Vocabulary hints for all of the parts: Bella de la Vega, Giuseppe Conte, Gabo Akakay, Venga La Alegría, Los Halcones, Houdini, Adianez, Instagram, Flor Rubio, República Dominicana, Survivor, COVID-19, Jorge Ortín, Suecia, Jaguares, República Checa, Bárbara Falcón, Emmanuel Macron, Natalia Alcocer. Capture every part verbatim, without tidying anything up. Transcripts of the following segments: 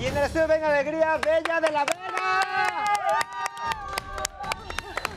Y en el estudio Venga La Alegría, Bella de la Vega.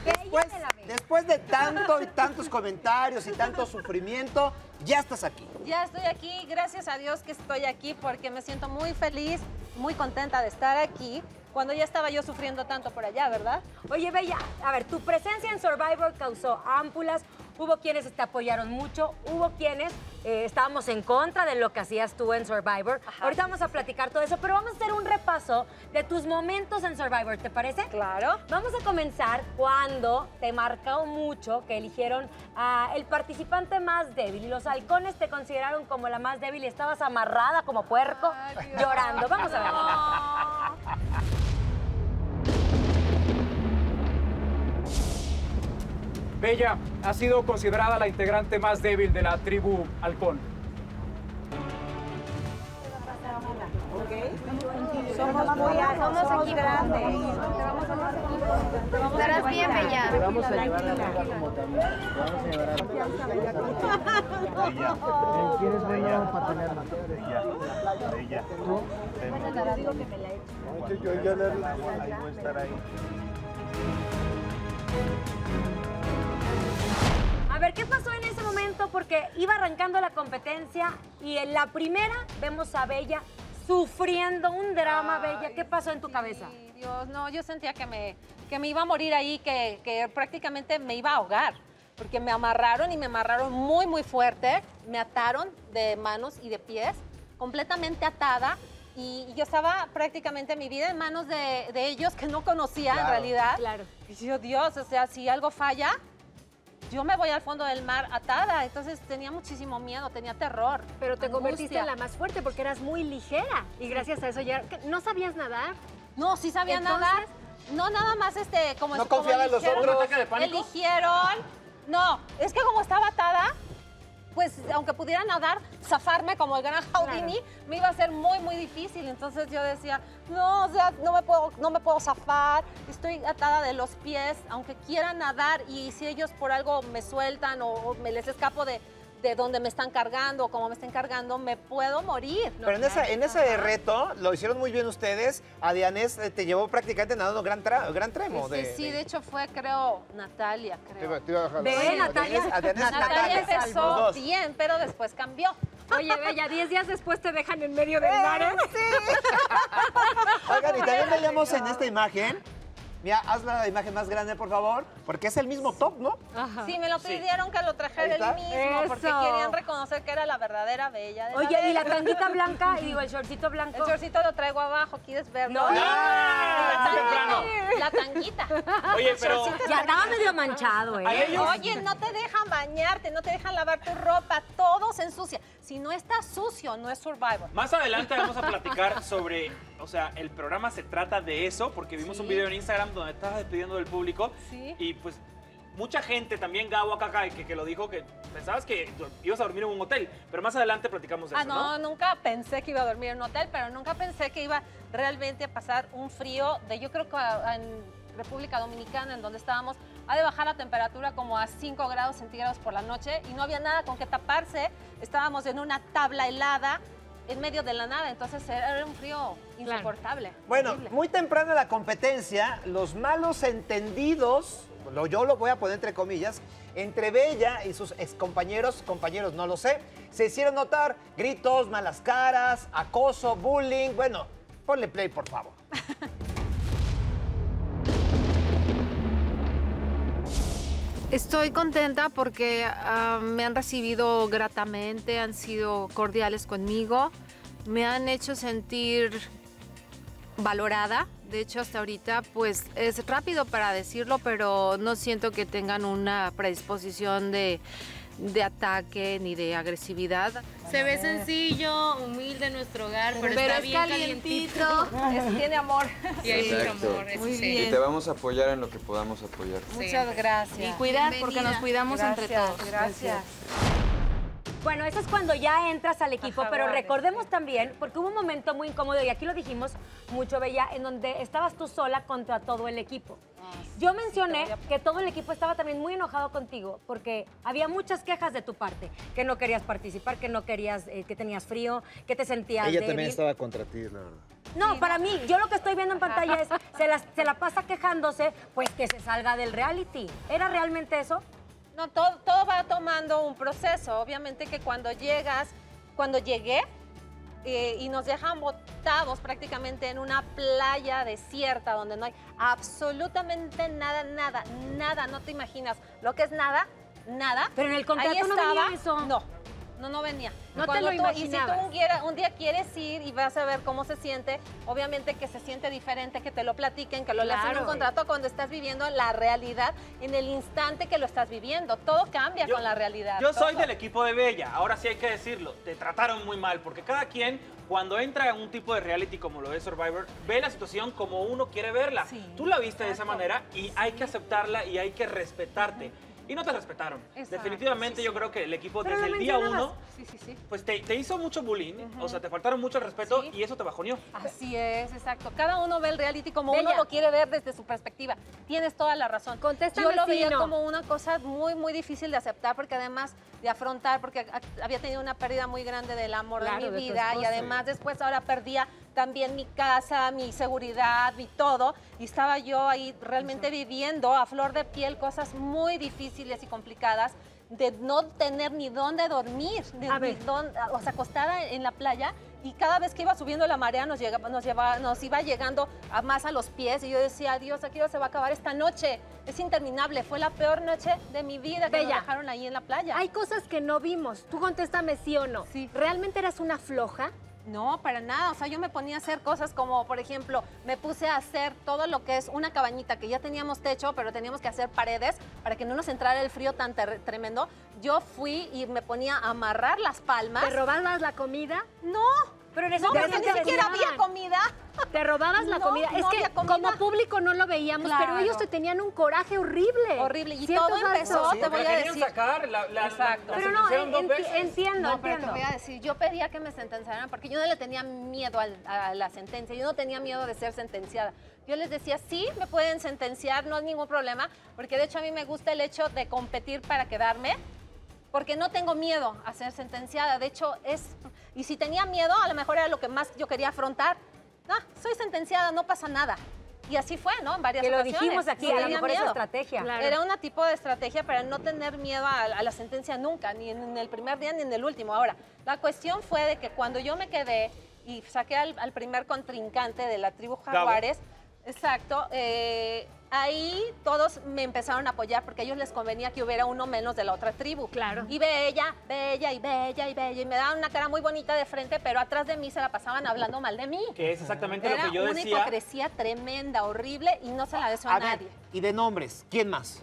Después, después de tanto y tantos comentarios y tanto sufrimiento, ya estás aquí. Ya estoy aquí, gracias a Dios que estoy aquí porque me siento muy feliz, muy contenta de estar aquí. Cuando ya estaba yo sufriendo tanto por allá, ¿verdad? Oye, Bella, a ver, tu presencia en Survivor causó ámpulas, hubo quienes te apoyaron mucho, hubo quienes eh, estábamos en contra de lo que hacías tú en Survivor. Ajá. Ahorita vamos a platicar todo eso, pero vamos a hacer un repaso de tus momentos en Survivor, ¿te parece? Claro. Vamos a comenzar cuando te marcó mucho que eligieron a el participante más débil y los halcones te consideraron como la más débil y estabas amarrada como puerco. Ay, llorando. Vamos a ver. No. Bella ha sido considerada la integrante más débil de la tribu Halcón. Okay. Somos muy altos, somos grandes. Estarás bien, Bella. Vamos a llevarla como también. Vamos a llevarla como ¿Quieres Bella para tenerla? Bella. Bella. Bueno, te digo que me la he hecho. No, yo ya la he hecho. Estar ahí. A ver, ¿qué pasó en ese momento? Porque iba arrancando la competencia y en la primera vemos a Bella sufriendo un drama. Ay, Bella, ¿qué pasó en tu sí, cabeza? Dios, no, yo sentía que me, que me iba a morir ahí, que, que prácticamente me iba a ahogar, porque me amarraron y me amarraron muy, muy fuerte, me ataron de manos y de pies, completamente atada. Y yo estaba prácticamente mi vida en manos de, de ellos que no conocía, claro, en realidad. Claro. Y yo, Dios, o sea, si algo falla, yo me voy al fondo del mar atada. Entonces tenía muchísimo miedo, tenía terror. Pero te angustia. Convertiste en la más fuerte porque eras muy ligera. Y gracias a eso ya... ¿No sabías nadar? No, sí sabía Entonces, nadar. No, nada más este... Como, no confiaba en los otros. Eligieron. No, es que como estaba atada... Pues, aunque pudiera nadar, zafarme como el gran Houdini, claro, me iba a ser muy, muy difícil. Entonces yo decía, no, o sea, no me puedo, no me puedo zafar, estoy atada de los pies, aunque quiera nadar y si ellos por algo me sueltan o, o me les escapo de, de donde me están cargando o como me estén cargando, me puedo morir. Pero no, en, esa, en ese reto lo hicieron muy bien ustedes. Adianez te llevó prácticamente nadando gran, tra gran tremo. Sí, de, sí, de... de hecho fue, creo, Natalia, creo. Te iba, te iba Ve, sí, Natalia. Adianez, Adianez, Natalia, Natalia empezó bien, pero después cambió. Oye, Bella, diez días después te dejan en medio del mar, ¿eh? Sí. Oigan, y también veíamos en esta imagen... Mira, haz la imagen más grande, por favor, porque es el mismo top, ¿no? Ajá. Sí, me lo pidieron sí. que lo trajera el mismo, Eso. porque querían reconocer que era la verdadera Bella de la Oye, Bella. Y la tanguita blanca, y digo, el shortcito blanco. El shortcito lo traigo abajo, ¿quieres verlo? ¡No! no, no, no, no. La tanguita. Oye, pero... Ya estaba medio manchado, ¿eh? Oye, no te dejan bañarte, no te dejan lavar tu ropa, todo se ensucia. Si no está sucio, no es Survivor. Más adelante vamos a platicar sobre... O sea, el programa se trata de eso, porque vimos sí. un video en Instagram donde estabas despidiendo del público. Sí. Y pues mucha gente, también Gabo Akakay, que, que lo dijo, que pensabas que ibas a dormir en un hotel. Pero más adelante platicamos de ah, eso, ¿no? No, nunca pensé que iba a dormir en un hotel, pero nunca pensé que iba realmente a pasar un frío de, yo creo que en República Dominicana, en donde estábamos, ha de bajar la temperatura como a cinco grados centígrados por la noche y no había nada con que taparse. Estábamos en una tabla helada, en medio de la nada, entonces era un frío insoportable. Claro. Bueno, muy temprano en la competencia, los malos entendidos, lo, yo lo voy a poner entre comillas, entre Bella y sus excompañeros, compañeros no lo sé, se hicieron notar gritos, malas caras, acoso, bullying. Bueno, ponle play, por favor. Estoy contenta porque uh, me han recibido gratamente, han sido cordiales conmigo, me han hecho sentir valorada. De hecho, hasta ahorita, pues, es rápido para decirlo, pero no siento que tengan una predisposición de, de ataque ni de agresividad. Se ve sencillo, humilde nuestro hogar, pero, pero está es bien calientito. calientito. Es, tiene amor. Y sí, hay amor. Muy sí. bien. Y te vamos a apoyar en lo que podamos apoyar. Muchas sí. gracias. Y cuidar, Bienvenida. porque nos cuidamos gracias, entre todos. Gracias. gracias. Bueno, eso es cuando ya entras al equipo, Ajá, pero vale. recordemos también, porque hubo un momento muy incómodo, y aquí lo dijimos mucho, Bella, en donde estabas tú sola contra todo el equipo. Ah, sí. Yo mencioné que todo el equipo estaba también muy enojado contigo porque había muchas quejas de tu parte, que no querías participar, que no querías, eh, que tenías frío, que te sentías débil. Ella también estaba contra ti, la verdad. No, para mí, yo lo que estoy viendo en pantalla es, se la, se la pasa quejándose, pues que se salga del reality. ¿Era realmente eso? No, todo, todo va tomando un proceso. Obviamente que cuando llegas, cuando llegué eh, y nos dejan botados prácticamente en una playa desierta donde no hay absolutamente nada, nada, nada. No te imaginas lo que es nada, nada. Pero en el contrato ahí no estaba, venía eso. No. No, no venía. No te lo imaginabas. Y si tú un día quieres ir y vas a ver cómo se siente, obviamente que se siente diferente, que te lo platiquen, que lo claro, lancen en un contrato cuando estás viviendo la realidad, en el instante que lo estás viviendo. Todo cambia yo, con la realidad. Yo todo. Soy del equipo de Bella, ahora sí hay que decirlo. Te trataron muy mal, porque cada quien, cuando entra en un tipo de reality como lo es Survivor, ve la situación como uno quiere verla. Sí, tú la viste exacto. de esa manera y sí. hay que aceptarla y hay que respetarte. Uh-huh. Y no te respetaron. Exacto, Definitivamente sí, sí. yo creo que el equipo Pero desde el día uno, sí, sí, sí. pues te, te hizo mucho bullying, uh-huh. o sea, te faltaron mucho el respeto sí. y eso te bajoneó. Así es, exacto. Cada uno ve el reality como Bella. uno lo quiere ver desde su perspectiva. Tienes toda la razón. Contéstame, yo lo veía sí, no. como una cosa muy, muy difícil de aceptar, porque además de afrontar, porque había tenido una pérdida muy grande del amor claro, de mi vida de y además después ahora perdía también mi casa, mi seguridad, mi todo, y estaba yo ahí realmente Eso. viviendo a flor de piel cosas muy difíciles y complicadas, de no tener ni dónde dormir, de ni dónde, o sea, acostada en la playa, y cada vez que iba subiendo la marea nos, llegaba, nos, llevaba, nos iba llegando a más a los pies, y yo decía, Dios, aquí se va a acabar esta noche, es interminable, fue la peor noche de mi vida que Bella. nos dejaron ahí en la playa. Hay cosas que no vimos, tú contéstame sí o no, sí. ¿realmente eras una floja? No, para nada, o sea, yo me ponía a hacer cosas como, por ejemplo, me puse a hacer todo lo que es una cabañita, que ya teníamos techo, pero teníamos que hacer paredes para que no nos entrara el frío tan tremendo. Yo fui y me ponía a amarrar las palmas. ¿Te robabas la comida? No, pero en ese no, porque ni siquiera había comida. Te robabas la no, comida. No es que comida. como público no lo veíamos, claro. pero ellos te tenían un coraje horrible. Horrible. Y todo empezó, sí, te voy a decir. sacar la, la, Exacto. La, la pero no, en, enti entiendo, no, pero entiendo. Te voy a decir, yo pedía que me sentenciaran porque yo no le tenía miedo al, a la sentencia, yo no tenía miedo de ser sentenciada. Yo les decía, sí, me pueden sentenciar, no es ningún problema, porque de hecho a mí me gusta el hecho de competir para quedarme, porque no tengo miedo a ser sentenciada. De hecho, es... Y si tenía miedo, a lo mejor era lo que más yo quería afrontar. No, soy sentenciada, no pasa nada. Y así fue, ¿no? En varias ocasiones. Que lo dijimos aquí, no, a lo mejor miedo. esa estrategia. Claro. Era una tipo de estrategia para no tener miedo a, a la sentencia nunca, ni en, en el primer día ni en el último. Ahora, la cuestión fue de que cuando yo me quedé y saqué al, al primer contrincante de la tribu Jaguares, exacto, eh, ahí todos me empezaron a apoyar porque a ellos les convenía que hubiera uno menos de la otra tribu. Claro. Y Bella, Bella, y Bella, y Bella. Y me daban una cara muy bonita de frente, pero atrás de mí se la pasaban hablando mal de mí. Que es exactamente Era lo que yo decía. Era una hipocresía tremenda, horrible, y no se la deseo a, a nadie. Ver, y de nombres, ¿quién más?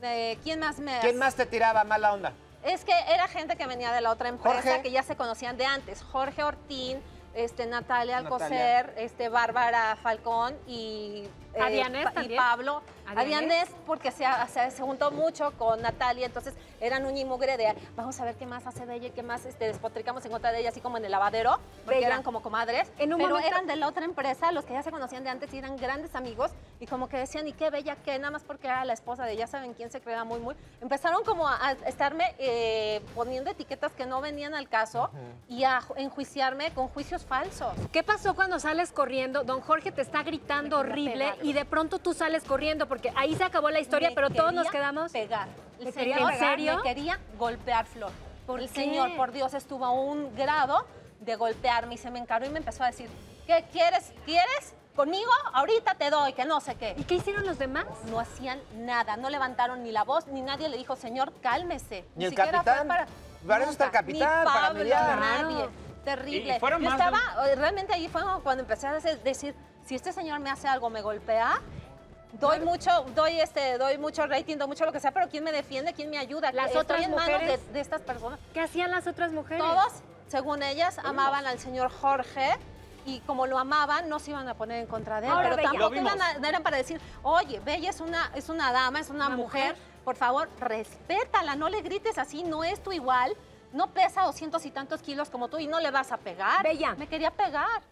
Eh, ¿Quién más me... ¿Quién más te tiraba mala onda? Es que era gente que venía de la otra empresa, Jorge. que ya se conocían de antes. Jorge Ortín... Este, Natalia Alcocer, Natalia. Este, Bárbara Falcón y, eh, Adianez pa también. y Pablo. Adianez, Adianez porque se, se, se juntó mucho con Natalia, entonces eran un mugre de vamos a ver qué más hace Bella y qué más este, despotricamos en contra de ella, así como en el lavadero, porque Bella. eran como comadres, en un pero momento... eran de la otra empresa, los que ya se conocían de antes y eran grandes amigos, y como que decían, y qué Bella, que nada más porque era la esposa de ella, saben quién se creía muy, muy... Empezaron como a, a estarme eh, poniendo etiquetas que no venían al caso uh-huh. y a enjuiciarme con juicios falsos. ¿Qué pasó cuando sales corriendo? Don Jorge te está gritando horrible pegarlo. y de pronto tú sales corriendo porque ahí se acabó la historia, me pero todos nos quedamos... pegar. ¿Le quería pegar? ¿En serio? Me quería golpear, Flor. ¿Por el qué? Señor, por Dios, estuvo a un grado de golpearme y se me encaró y me empezó a decir, ¿qué quieres? ¿Quieres? Conmigo, ahorita te doy, que no sé qué. ¿Y qué hicieron los demás? No hacían nada, no levantaron ni la voz, ni nadie le dijo, señor, cálmese. Ni, ni el capitán, para, para eso está el capitán, ni Pablo, para nadie. Terrible. Yo estaba, de... realmente ahí fue cuando empecé a decir, si este señor me hace algo, me golpea, doy claro. mucho, doy este, doy mucho rating, doy mucho lo que sea, pero ¿quién me defiende? ¿Quién me ayuda? Las Estoy otras en mujeres, manos de, de estas personas. ¿Qué hacían las otras mujeres? Todos, según ellas, Vimos. amaban al señor Jorge. Y como lo amaban, no se iban a poner en contra de él. Ahora, pero tampoco eran, eran para decir, oye, Bella es una, es una dama, es una, una mujer, mujer, por favor, respétala, no le grites así, no es tu igual. No pesa doscientos y tantos kilos como tú y no le vas a pegar. Bella. Me quería pegar.